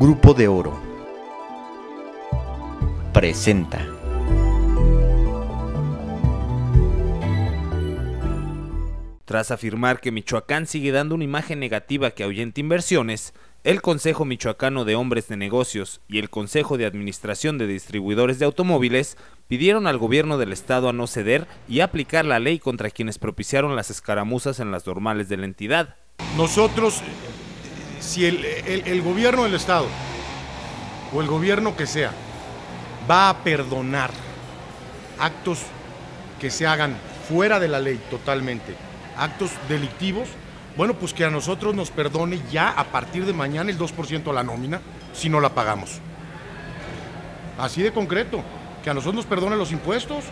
Grupo de Oro presenta Tras afirmar que Michoacán sigue dando una imagen negativa que ahuyenta inversiones, el Consejo Michoacano de Hombres de Negocios y el Consejo de Administración de Distribuidores de Automóviles pidieron al gobierno del estado a no ceder y aplicar la ley contra quienes propiciaron las escaramuzas en las normales de la entidad. Nosotros, si el gobierno del estado o el gobierno que sea va a perdonar actos que se hagan fuera de la ley totalmente, actos delictivos, bueno, pues que a nosotros nos perdone ya a partir de mañana el 2% a la nómina si no la pagamos. Así de concreto, que a nosotros nos perdone los impuestos,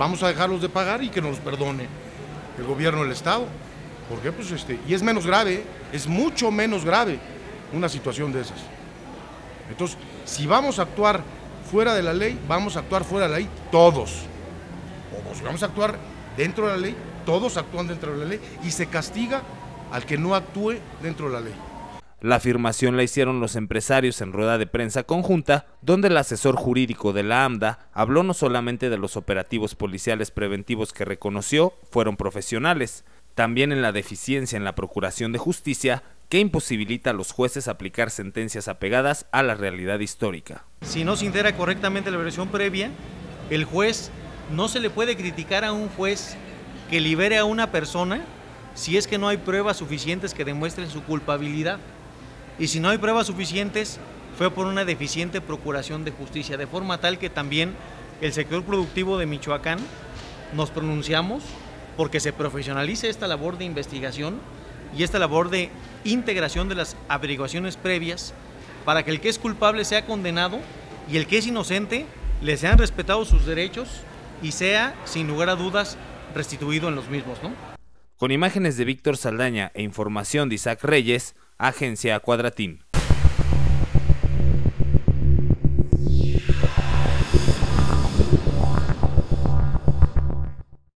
vamos a dejarlos de pagar y que nos perdone el gobierno del estado. ¿Por qué? Pues y es menos grave, es mucho menos grave una situación de esas. Entonces, si vamos a actuar fuera de la ley, vamos a actuar fuera de la ley todos. O si vamos a actuar dentro de la ley, todos actúan dentro de la ley y se castiga al que no actúe dentro de la ley. La afirmación la hicieron los empresarios en rueda de prensa conjunta, donde el asesor jurídico de la AMDA habló no solamente de los operativos policiales preventivos que reconoció fueron profesionales, también en la deficiencia en la procuración de justicia que imposibilita a los jueces aplicar sentencias apegadas a la realidad histórica. Si no se integra correctamente la evaluación previa, el juez no se le puede criticar a un juez que libere a una persona si es que no hay pruebas suficientes que demuestren su culpabilidad. Y si no hay pruebas suficientes, fue por una deficiente procuración de justicia, de forma tal que también el sector productivo de Michoacán nos pronunciamos porque se profesionalice esta labor de investigación y esta labor de integración de las averiguaciones previas para que el que es culpable sea condenado y el que es inocente le sean respetados sus derechos y sea, sin lugar a dudas, restituido en los mismos, ¿no? Con imágenes de Víctor Saldaña e información de Isaac Reyes, Agencia Cuadratín.